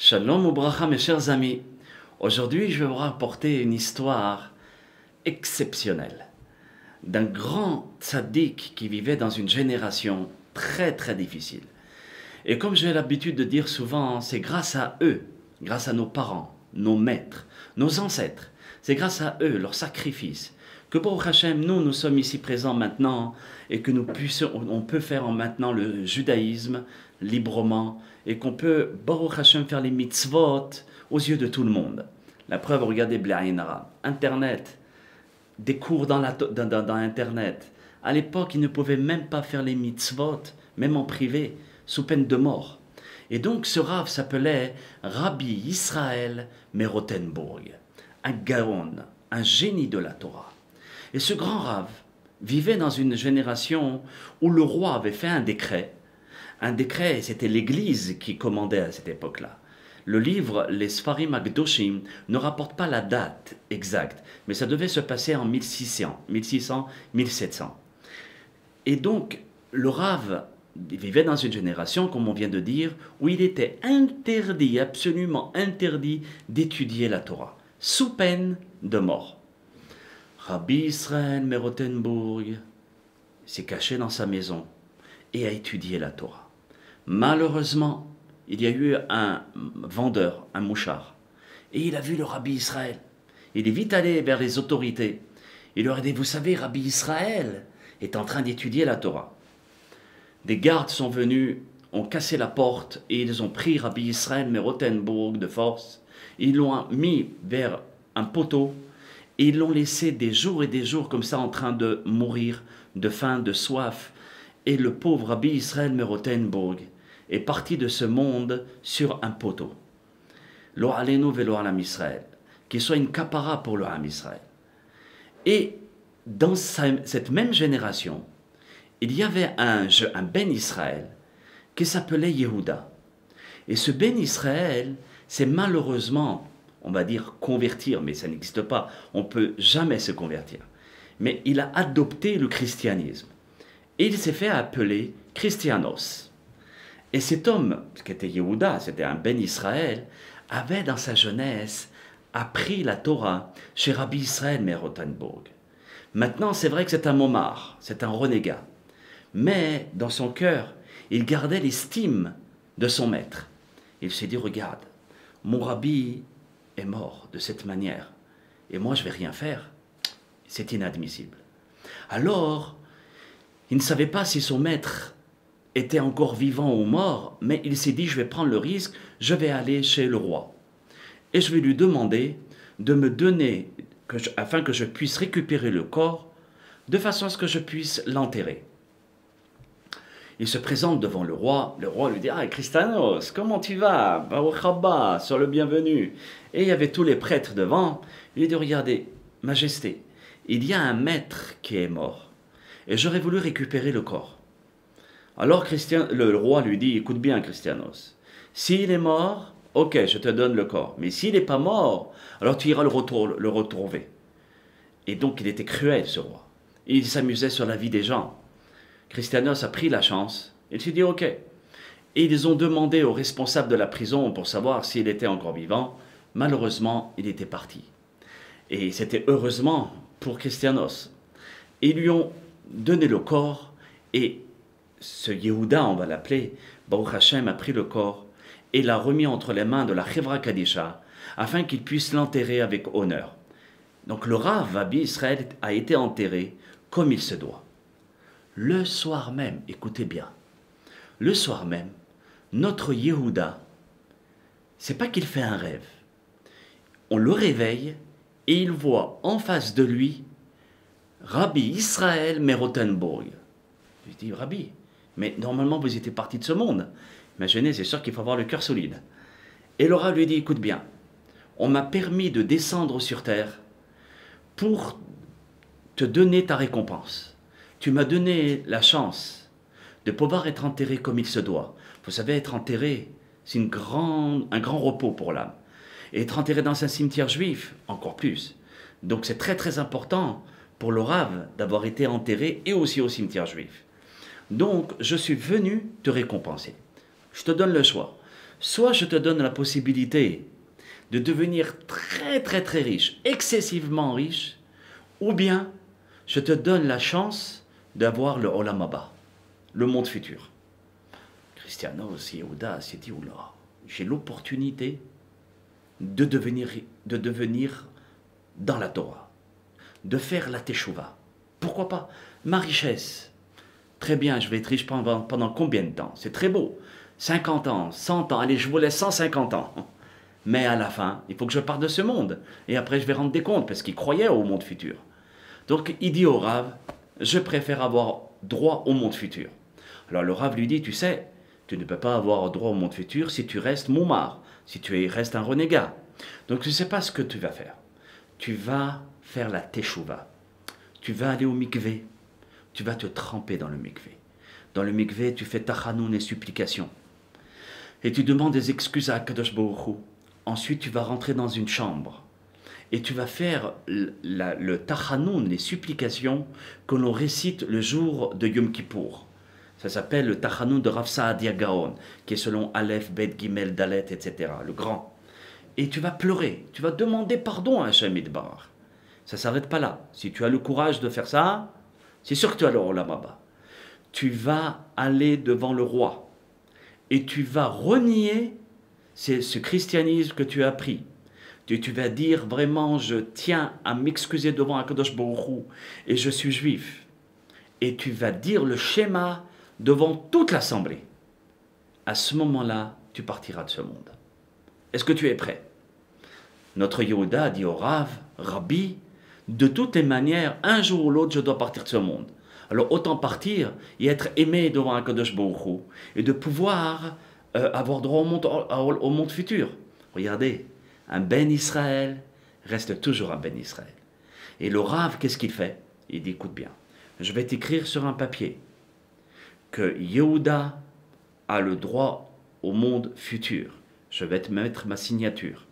Shalom ou bracha, mes chers amis. Aujourd'hui, je vais vous rapporter une histoire exceptionnelle d'un grand tzaddik qui vivait dans une génération très difficile. Et comme j'ai l'habitude de dire souvent, c'est grâce à eux, grâce à nos parents, nos maîtres, nos ancêtres, c'est grâce à eux, leurs sacrifices, que pour Hachem, nous sommes ici présents maintenant et que on peut faire maintenant le judaïsme librement et qu'on peut, Baruch Hashem, faire les mitzvot aux yeux de tout le monde. La preuve, regardez, Internet, des cours dans Internet. À l'époque, ils ne pouvaient même pas faire les mitzvot, même en privé, sous peine de mort. Et donc, ce Rav s'appelait Rabbi Israël Mérotenbourg, un Gaon, un génie de la Torah. Et ce grand Rav vivait dans une génération où le roi avait fait un décret. Un décret, c'était l'Église qui commandait à cette époque-là. Le livre, les Sfarim Akdoshim, ne rapporte pas la date exacte, mais ça devait se passer en 1600-1700. Et donc, le Rav vivait dans une génération, comme on vient de dire, où il était interdit, absolument interdit, d'étudier la Torah, sous peine de mort. Rabbi Israël Mérotenbourg s'est caché dans sa maison et a étudié la Torah. Malheureusement, il y a eu un vendeur, un mouchard, et il a vu le Rabbi Israël. Il est vite allé vers les autorités. Il leur a dit, vous savez, Rabbi Israël est en train d'étudier la Torah. Des gardes sont venus, ont cassé la porte et ils ont pris Rabbi Israël Mérotenbourg de force. Ils l'ont mis vers un poteau. Et ils l'ont laissé des jours et des jours comme ça en train de mourir, de faim, de soif. Et le pauvre Rabbi Israël Mérotenbourg est parti de ce monde sur un poteau. Lo alenu velo alam Israël, qu'il soit une capara pour le Ham Israël. Et dans cette même génération, il y avait un Ben Israël qui s'appelait Yehuda. Et ce Ben Israël, c'est malheureusement, on va dire convertir, mais ça n'existe pas. On ne peut jamais se convertir. Mais il a adopté le christianisme. Et il s'est fait appeler Christianos. Et cet homme, qui était Yehuda, c'était un Ben Israël, avait dans sa jeunesse appris la Torah chez Rabbi Israël Mérotenbourg. Maintenant, c'est vrai que c'est un momard, c'est un renégat. Mais dans son cœur, il gardait l'estime de son maître. Il s'est dit, regarde, mon Rabbi est mort de cette manière, et moi je vais rien faire, c'est inadmissible. Alors, il ne savait pas si son maître était encore vivant ou mort, mais il s'est dit, je vais prendre le risque, je vais aller chez le roi, et je vais lui demander de me donner, afin que je puisse récupérer le corps, de façon à ce que je puisse l'enterrer. Il se présente devant le roi lui dit « Ah, Christianos, comment tu vas? Baruch Haba, sois le bienvenu !» Et il y avait tous les prêtres devant, il lui dit « Regardez, Majesté, il y a un maître qui est mort, et j'aurais voulu récupérer le corps. » Alors le roi lui dit « Écoute bien, Christianos, s'il est mort, ok, je te donne le corps, mais s'il n'est pas mort, alors tu iras le retrouver. » Et donc il était cruel, ce roi, il s'amusait sur la vie des gens. Christianos a pris la chance, il s'est dit ok. Et ils ont demandé aux responsables de la prison pour savoir s'il était encore vivant. Malheureusement, il était parti. Et c'était heureusement pour Christianos. Ils lui ont donné le corps et ce Yehuda, on va l'appeler, Baruch Hashem a pris le corps et l'a remis entre les mains de la Chevra Kadisha afin qu'il puisse l'enterrer avec honneur. Donc le Rav Rabbi Israël a été enterré comme il se doit. Le soir même, écoutez bien, le soir même, notre Yehuda, c'est pas qu'il fait un rêve. On le réveille et il voit en face de lui Rabbi Israël Mérotenbourg. Il dit, Rabbi, mais normalement vous étiez parti de ce monde. Imaginez, c'est sûr qu'il faut avoir le cœur solide. Et Laura lui dit, écoute bien, on m'a permis de descendre sur terre pour te donner ta récompense. Tu m'as donné la chance de pouvoir être enterré comme il se doit. Vous savez, être enterré, c'est un grand repos pour l'âme. Et être enterré dans un cimetière juif, encore plus. Donc c'est très important pour le Rav d'avoir été enterré et aussi au cimetière juif. Donc je suis venu te récompenser. Je te donne le choix. Soit je te donne la possibilité de devenir très très très riche, excessivement riche, ou bien je te donne la chance d'avoir le Olam Abba, le monde futur. Christianos, Yehuda, s'est dit, oula, j'ai l'opportunité de devenir dans la Torah, de faire la Teshuvah. Pourquoi pas? Ma richesse, très bien, je vais être riche pendant combien de temps? C'est très beau, 50 ans, 100 ans, allez, je vous laisse 150 ans. Mais à la fin, il faut que je parte de ce monde. Et après, je vais rendre des comptes, parce qu'il croyait au monde futur. Donc, il dit au Rav, je préfère avoir droit au monde futur. Alors, le Rav lui dit, tu sais, tu ne peux pas avoir droit au monde futur si tu restes moumar, si tu restes un renégat. Donc, je ne sais pas ce que tu vas faire. Tu vas faire la Teshuvah. Tu vas aller au Mikveh. Tu vas te tremper dans le Mikveh. Dans le Mikveh, tu fais tachanoun et supplications. Et tu demandes des excuses à Akadosh Baruch Hu. Ensuite, tu vas rentrer dans une chambre et tu vas faire le tachanoun, les supplications que l'on récite le jour de Yom Kippour. Ça s'appelle le tachanoun de Rav Saadia Gaon, qui est selon Aleph, Bet, Gimel, Dalet, etc., le grand. Et tu vas pleurer, tu vas demander pardon à Hachem Yitbarach. Ça ne s'arrête pas là. Si tu as le courage de faire ça, c'est sûr que tu as le Olam Haba. Tu vas aller devant le roi et tu vas renier ce christianisme que tu as pris. Tu vas dire vraiment, je tiens à m'excuser devant Akadosh Baruch Hu et je suis juif. Et tu vas dire le schéma devant toute l'assemblée. À ce moment-là, tu partiras de ce monde. Est-ce que tu es prêt? Notre Yehuda a dit au Rav, Rabbi, de toutes les manières, un jour ou l'autre, je dois partir de ce monde. Alors autant partir et être aimé devant Akadosh Baruch Hu et de pouvoir avoir droit au monde futur. Regardez, un Ben Israël reste toujours un Ben Israël. Et le Rav, qu'est-ce qu'il fait? Il dit, écoute bien, je vais t'écrire sur un papier que Yehuda a le droit au monde futur. Je vais te mettre ma signature.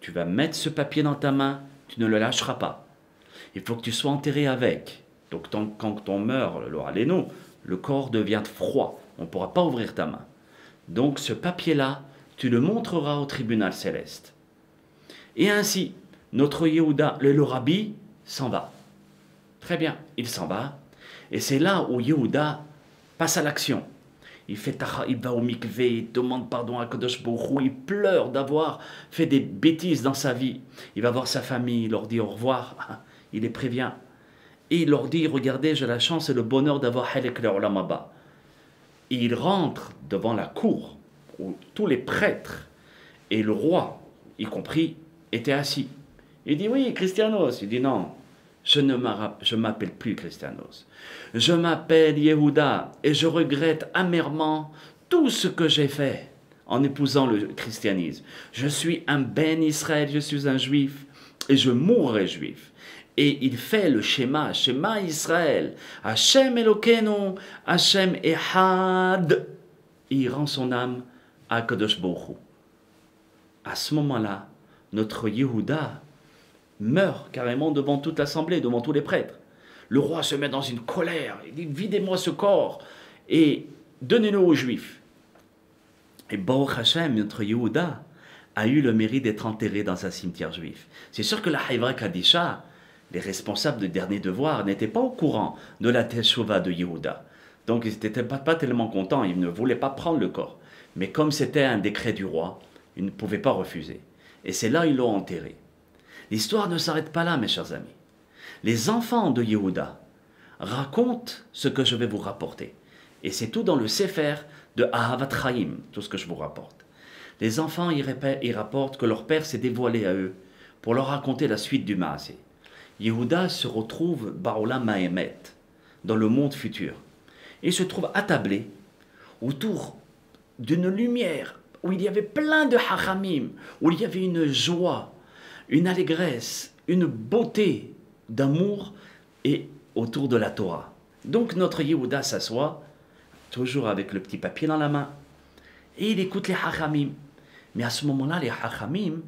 Tu vas mettre ce papier dans ta main, tu ne le lâcheras pas. Il faut que tu sois enterré avec. Donc quand on meurt, le corps devient froid. On ne pourra pas ouvrir ta main. Donc ce papier-là, tu le montreras au tribunal céleste. Et ainsi, notre Yehuda, le Rabbi, s'en va. Très bien, il s'en va. Et c'est là où Yehuda passe à l'action. Il va au Mikveh, il demande pardon à Kadosh Baruch Hu, il pleure d'avoir fait des bêtises dans sa vie. Il va voir sa famille, il leur dit au revoir, il les prévient. Et il leur dit, regardez, j'ai la chance et le bonheur d'avoir Halek le Olam Haba. Et il rentre devant la cour où tous les prêtres et le roi, y compris, étaient assis. Il dit, oui, Christianos. Il dit, non, je ne m'appelle plus Christianos. Je m'appelle Yehuda et je regrette amèrement tout ce que j'ai fait en épousant le christianisme. Je suis un Ben Israël, je suis un juif et je mourrai juif. Et il fait le schéma, Schéma Israël. Hachem Elokeinu, Hachem Echad. Il rend son âme à Kadosh Baruch Hu. À ce moment-là, notre Yehuda meurt carrément devant toute l'assemblée, devant tous les prêtres. Le roi se met dans une colère. Il dit, videz-moi ce corps et donnez-le aux Juifs. Et Baruch Hachem, notre Yehuda, a eu le mérite d'être enterré dans un cimetière juif. C'est sûr que la Chevra Kadisha, les responsables de dernier devoir, n'étaient pas au courant de la Teshuvah de Yehuda. Donc ils n'étaient pas tellement contents, ils ne voulaient pas prendre le corps. Mais comme c'était un décret du roi, ils ne pouvaient pas refuser. Et c'est là qu'ils l'ont enterré. L'histoire ne s'arrête pas là, mes chers amis. Les enfants de Yehuda racontent ce que je vais vous rapporter. Et c'est tout dans le Sefer de Ahavat Chaim, tout ce que je vous rapporte. Les enfants, ils rapportent que leur père s'est dévoilé à eux pour leur raconter la suite du maasé. Yehuda se retrouve dans Olam Haemet, dans le monde futur. Il se trouve attablé autour d'une lumière où il y avait plein de haramim, où il y avait une joie, une allégresse, une beauté d'amour et autour de la Torah. Donc notre Yehuda s'assoit, toujours avec le petit papier dans la main, et il écoute les haramim. Mais à ce moment-là, les haramim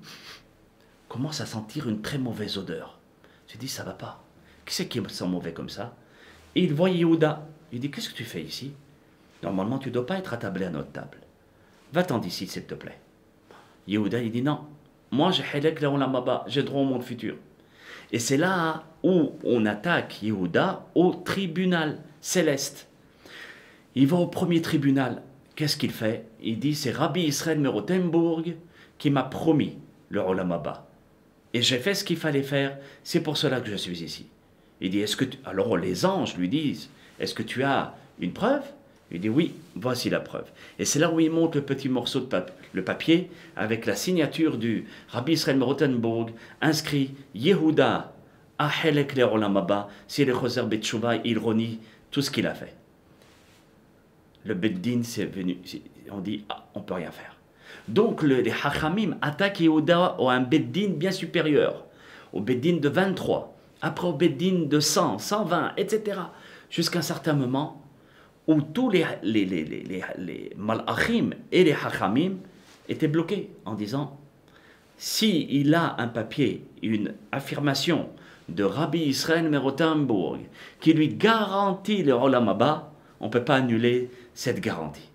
commencent à sentir une très mauvaise odeur. J'ai dit, ça va pas. Qui c'est qui sent mauvais comme ça? Et il voit Yehuda. Il dit, qu'est-ce que tu fais ici? Normalement, tu ne dois pas être attablé à notre table. Va-t'en d'ici, s'il te plaît. Yehuda, il dit non. Moi, j'ai halak la Olam Abba, j'ai droit au monde futur. Et c'est là où on attaque Yehuda au tribunal céleste. Il va au premier tribunal. Qu'est-ce qu'il fait? Il dit, c'est Rabbi Israël Mérotenbourg qui m'a promis le Olam Abba. Et j'ai fait ce qu'il fallait faire, c'est pour cela que je suis ici. Il dit, est-ce que tu... Alors les anges lui disent, est-ce que tu as une preuve? Il dit, oui, voici la preuve. Et c'est là où il montre le petit morceau de papier avec la signature du Rabbi Israël Mérotenbourg, inscrit Yehuda, Ahelek le Olam Abba, si le Choser Betchouva, il renie tout ce qu'il a fait. Le beddine, c'est venu, on dit, ah, on ne peut rien faire. Donc les Hachamim attaquent Yehuda à un beddine bien supérieur, au beddine de 23, après au beddine de 100, 120, etc. Jusqu'à un certain moment où tous les malachim et les hachamim étaient bloqués en disant, si il a un papier, une affirmation de Rabbi Israël Mérotenbourg qui lui garantit le Olam Abba, on ne peut pas annuler cette garantie.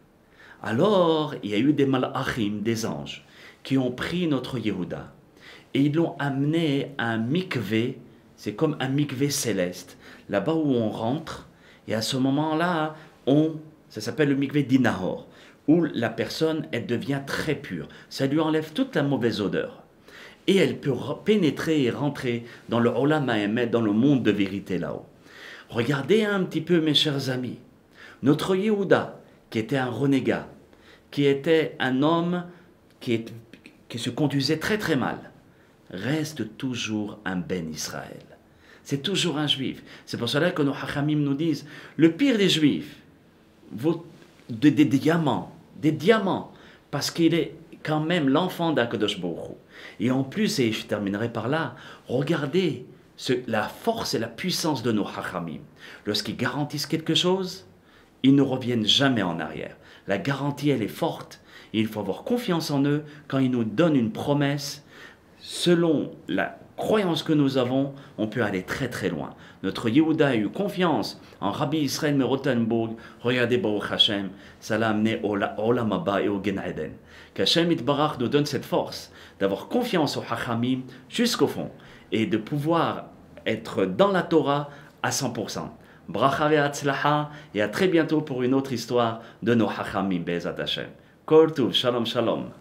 Alors, il y a eu des malachim, des anges, qui ont pris notre Yehuda et ils l'ont amené à un mikveh, c'est comme un mikveh céleste, là-bas où on rentre, et à ce moment-là, ça s'appelle le mikveh dinahor, où la personne, elle devient très pure. Ça lui enlève toute la mauvaise odeur. Et elle peut pénétrer et rentrer dans le Olam Haemet, dans le monde de vérité là-haut. Regardez un petit peu, mes chers amis. Notre Yehuda, qui était un renégat, qui était un homme qui se conduisait très très mal, reste toujours un Ben Israël. C'est toujours un juif. C'est pour cela que nos hachamim nous disent, le pire des juifs vaut des diamants, parce qu'il est quand même l'enfant d'Akadosh Baruch Hu. Et en plus, et je terminerai par là, regardez la force et la puissance de nos hachamim. Lorsqu'ils garantissent quelque chose, ils ne reviennent jamais en arrière. La garantie, elle est forte. Et il faut avoir confiance en eux quand ils nous donnent une promesse. Selon la croyance que nous avons, on peut aller très très loin. Notre Yehuda a eu confiance en Rabbi Israël Mérotenbourg. Regardez Baruch Hashem, ça l'a amené au Olam Abba et au Gen Eden. Qu'Hashem Itbarach nous donne cette force d'avoir confiance au Hachamim jusqu'au fond et de pouvoir être dans la Torah à 100%. Bracha ve'atzlacha et à très bientôt pour une autre histoire de nos Hachamim Bezat Hashem. Kol Tuv, Shalom Shalom.